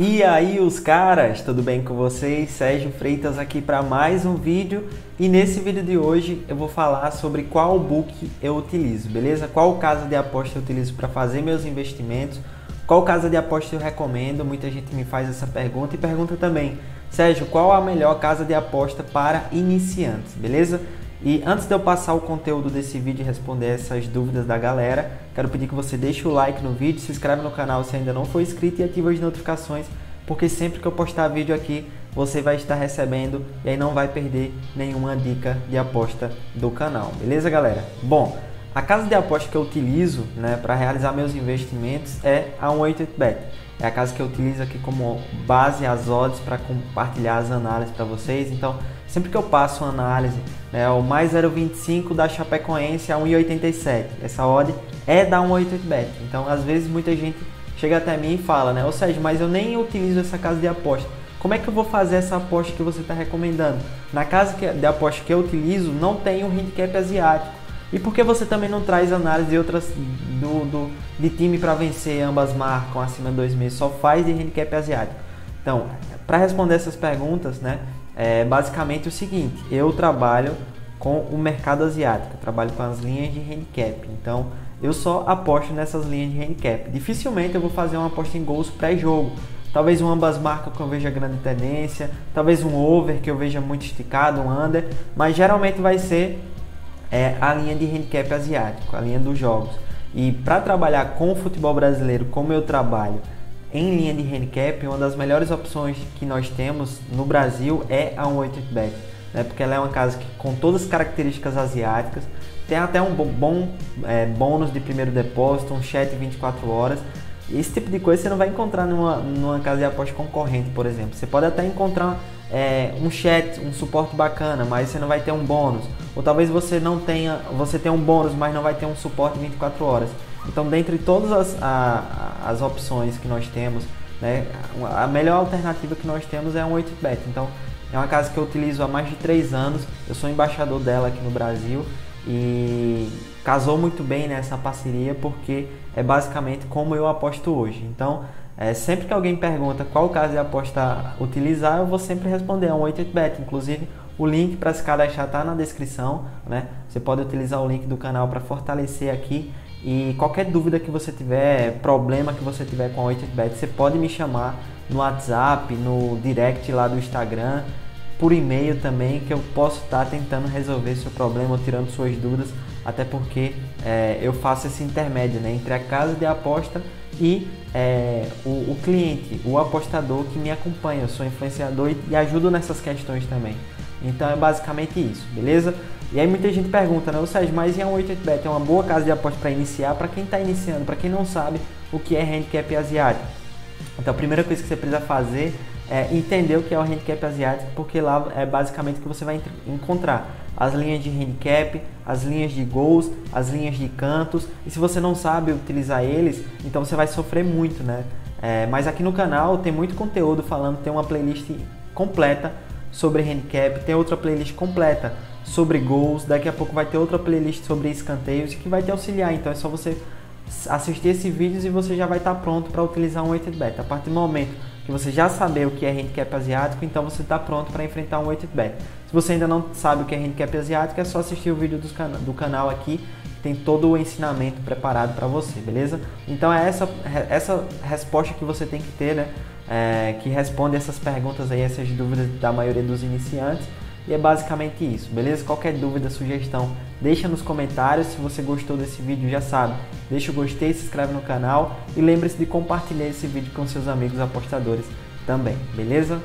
E aí, os caras, tudo bem com vocês? Sérgio Freitas aqui para mais um vídeo, e nesse vídeo de hoje eu vou falar sobre qual book eu utilizo, beleza? Qual casa de aposta eu utilizo para fazer meus investimentos, qual casa de aposta eu recomendo. Muita gente me faz essa pergunta e pergunta também, Sérgio, qual a melhor casa de aposta para iniciantes, beleza? E antes de eu passar o conteúdo desse vídeo e responder essas dúvidas da galera, quero pedir que você deixe o like no vídeo, se inscreve no canal se ainda não for inscrito e ativa as notificações, porque sempre que eu postar vídeo aqui, você vai estar recebendo e aí não vai perder nenhuma dica de aposta do canal, beleza, galera? Bom, a casa de aposta que eu utilizo, né, para realizar meus investimentos é a 188BET. É a casa que eu utilizo aqui como base as odds para compartilhar as análises para vocês. Então, sempre que eu passo uma análise, né, o mais 0,25 da Chapecoense a 1,87. Essa odd é da 188BET. Então, às vezes, muita gente chega até mim e fala, né, ou seja, mas eu nem utilizo essa casa de aposta. Como é que eu vou fazer essa aposta que você está recomendando? Na casa de aposta que eu utilizo, não tem um handicap asiático. E por que você também não traz análise de outras de time para vencer, ambas marcam acima de 2,5, só faz de handicap asiático? Então, para responder essas perguntas, né, é basicamente o seguinte: eu trabalho com o mercado asiático, eu trabalho com as linhas de handicap, então eu só aposto nessas linhas de handicap. Dificilmente eu vou fazer uma aposta em gols pré-jogo. Talvez um ambas marcas que eu veja grande tendência, talvez um over que eu veja muito esticado, um under, mas geralmente vai ser a linha de handicap asiático, a linha dos jogos. E para trabalhar com o futebol brasileiro, como eu trabalho em linha de handicap, uma das melhores opções que nós temos no Brasil é a 188BET, né? Porque ela é uma casa que, com todas as características asiáticas, tem até um bom bônus de primeiro depósito, um chat 24 horas. Esse tipo de coisa você não vai encontrar numa casa de aposta concorrente, por exemplo. Você pode até encontrar um chat, um suporte bacana, mas você não vai ter um bônus. Ou talvez você tenha um bônus, mas não vai ter um suporte 24 horas. Então, dentre todas as opções que nós temos, né, a melhor alternativa que nós temos é a 188BET. Então, é uma casa que eu utilizo há mais de 3 anos. Eu sou embaixador dela aqui no Brasil. E casou muito bem nessa parceria, porque é basicamente como eu aposto hoje. Então, sempre que alguém pergunta qual casa de aposta utilizar, eu vou sempre responder a 188BET. Inclusive, o link para se cadastrar está na descrição, né? Você pode utilizar o link do canal para fortalecer aqui. E qualquer dúvida que você tiver, problema que você tiver com a 188BET, você pode me chamar no WhatsApp, no direct lá do Instagram, por e-mail também, que eu posso estar tentando resolver seu problema, tirando suas dúvidas, até porque eu faço esse intermédio, né, entre a casa de aposta e o cliente, o apostador que me acompanha. Eu sou influenciador e ajudo nessas questões também. Então é basicamente isso, beleza? E aí muita gente pergunta, né, Sérgio, mas e a 188BET é uma boa casa de aposta para iniciar, para quem está iniciando, para quem não sabe o que é handicap asiático? Então a primeira coisa que você precisa fazer é entender o que é o handicap asiático, porque lá é basicamente o que você vai encontrar as linhas de handicap, as linhas de gols, as linhas de cantos, e se você não sabe utilizar eles, então você vai sofrer muito, né? Mas aqui no canal tem muito conteúdo falando, tem uma playlist completa sobre handicap, tem outra playlist completa sobre gols, daqui a pouco vai ter outra playlist sobre escanteios, que vai te auxiliar. Então é só você assistir esses vídeos e você já vai estar pronto para utilizar um 188BET. A partir do momento que você já saber o que é handicap asiático, então você está pronto para enfrentar um 188BET. Se você ainda não sabe o que é handicap asiático, é só assistir o vídeo do canal aqui, tem todo o ensinamento preparado para você, beleza? Então é essa resposta que você tem que ter, né? Que responde essas perguntas aí, essas dúvidas da maioria dos iniciantes. E é basicamente isso, beleza? Qualquer dúvida, sugestão, deixa nos comentários. Se você gostou desse vídeo, já sabe, deixa o gostei, se inscreve no canal e lembre-se de compartilhar esse vídeo com seus amigos apostadores também, beleza?